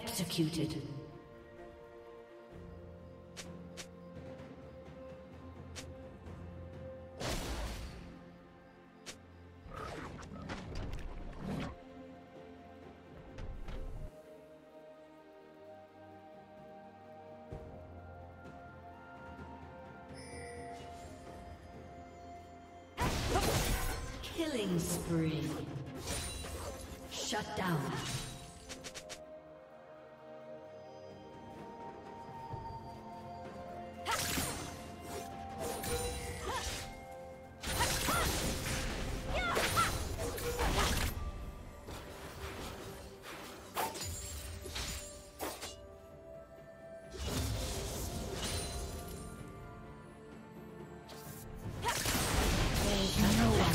Executed. Killing spree. Shut down. No one.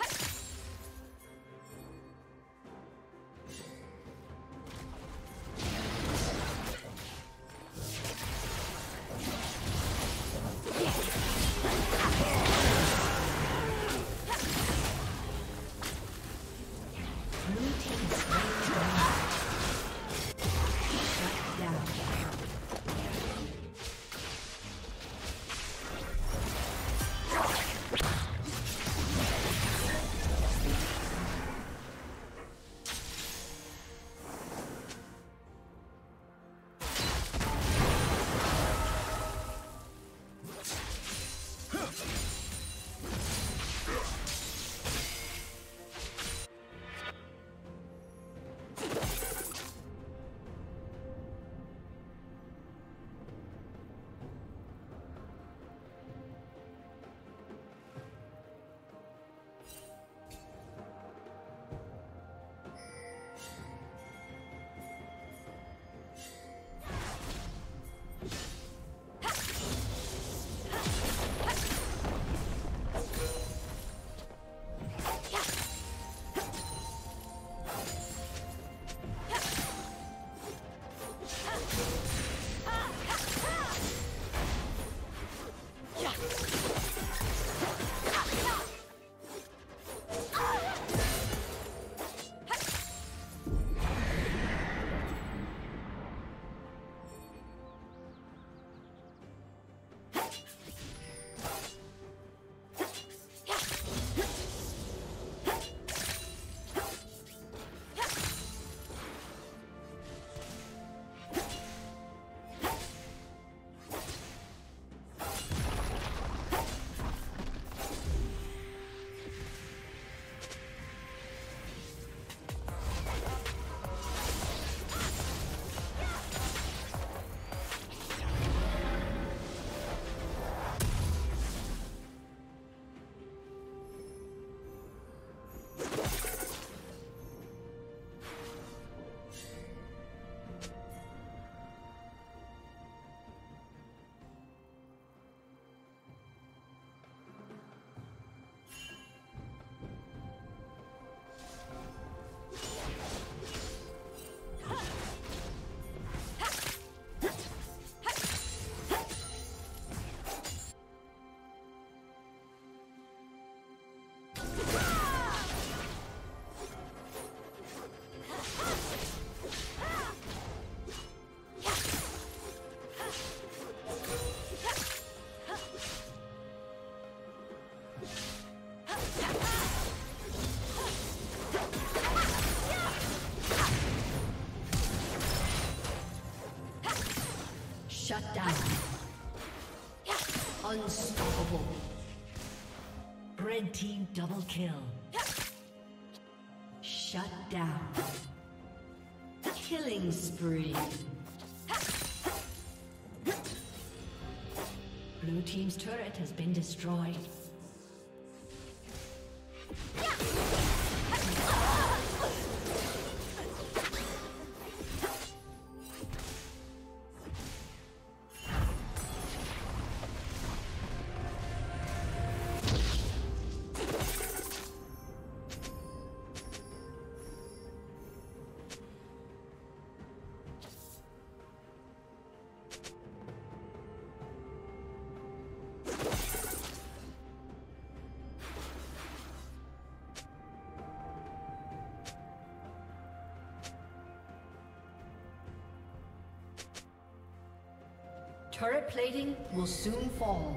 Shut down. Unstoppable. Red team double kill. Shut down. Killing spree. Blue team's turret has been destroyed. Turret plating will soon fall.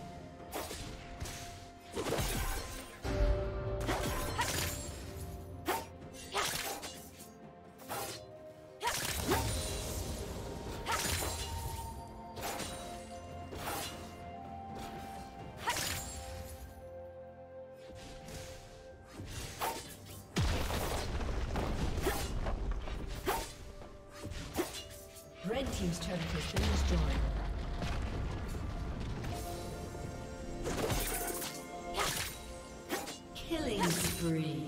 Red team's turret has been destroyed. Spree.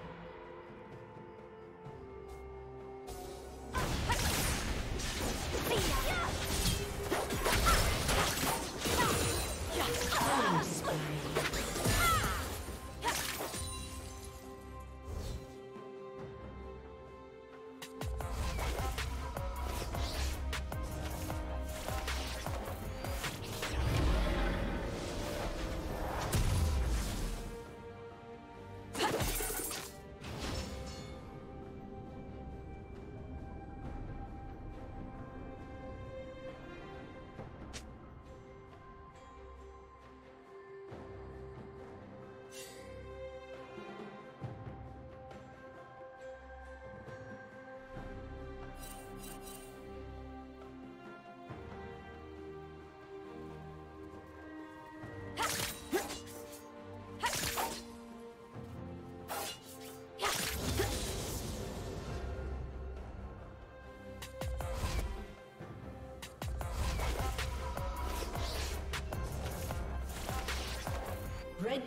destroyed. Red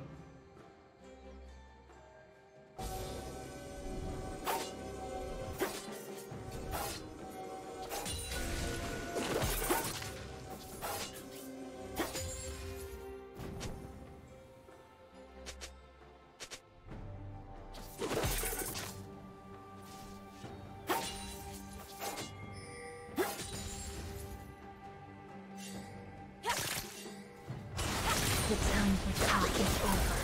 The time for talk is over.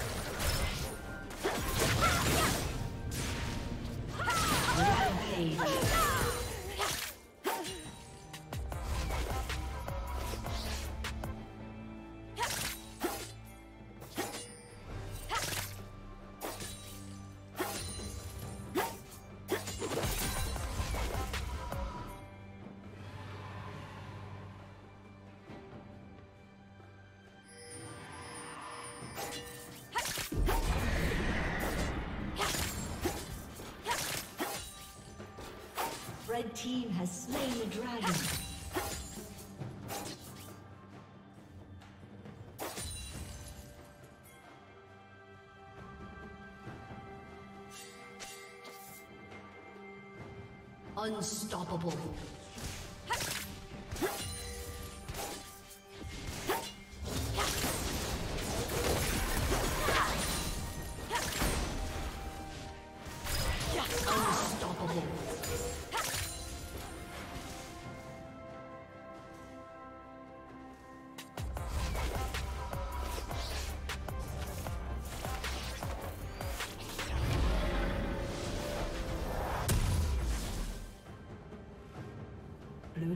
Red team has slain the dragon. Unstoppable. Blue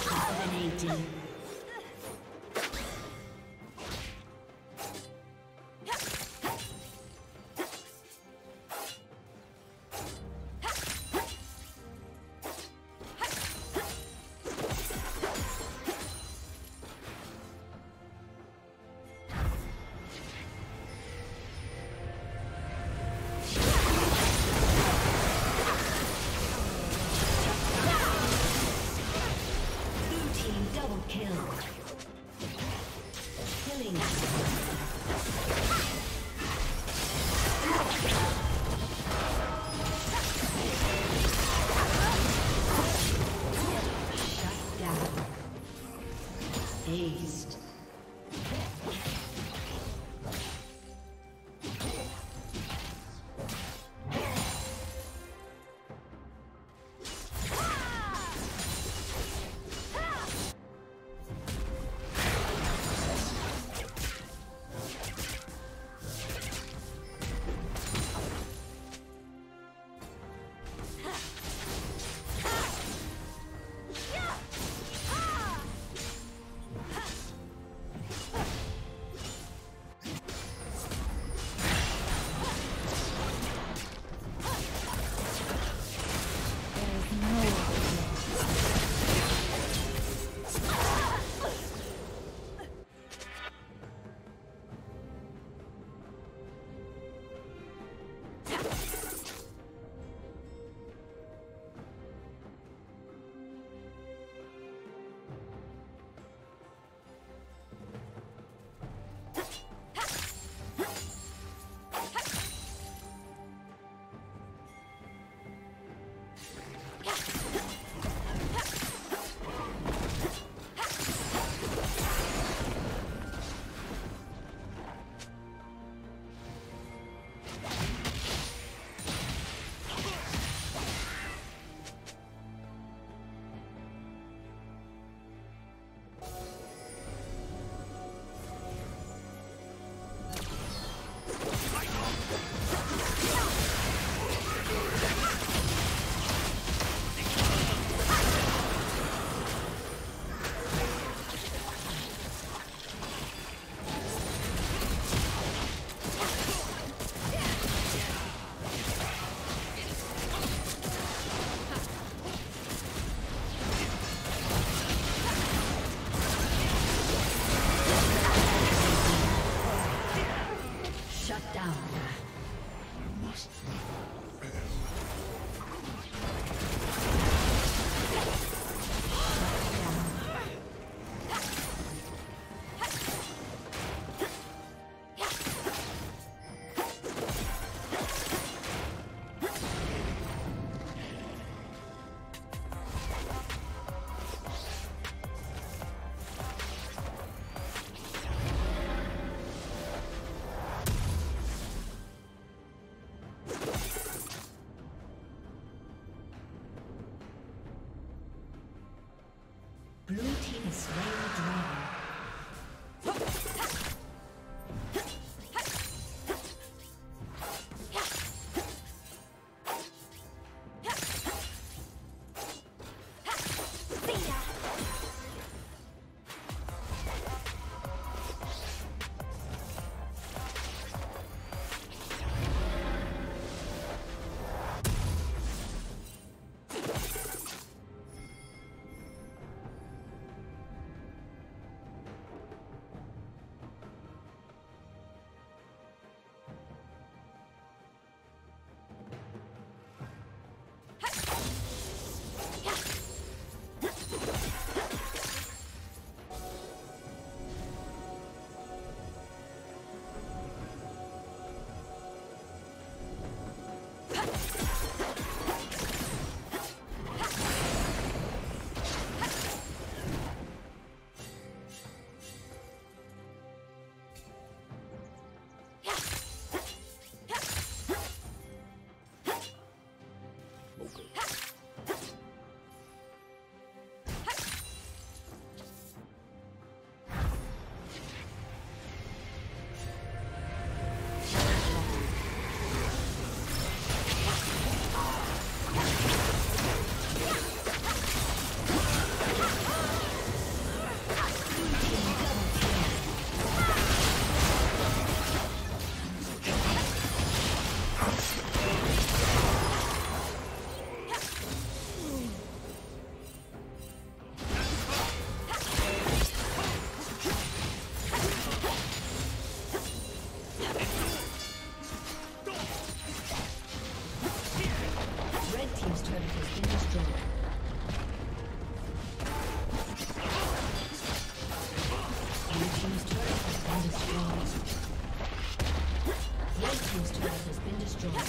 Dominating. destroyed.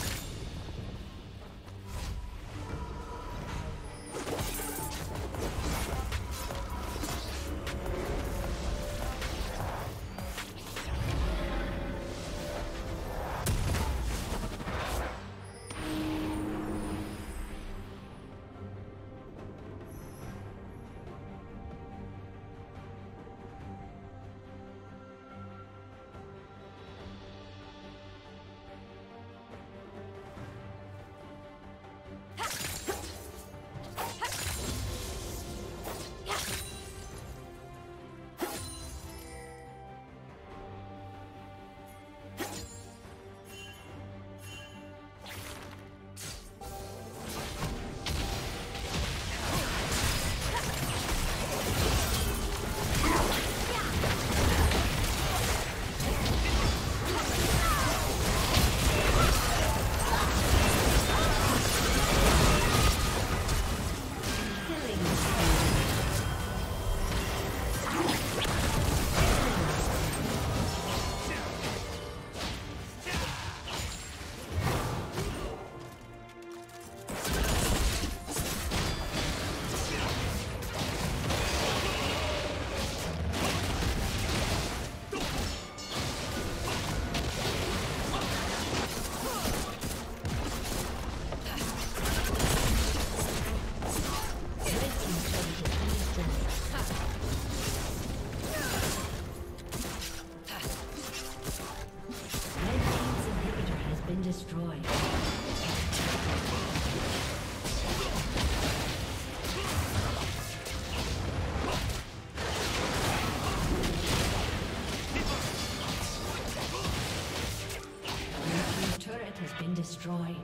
Destroyed.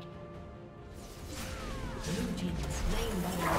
Blue team slain by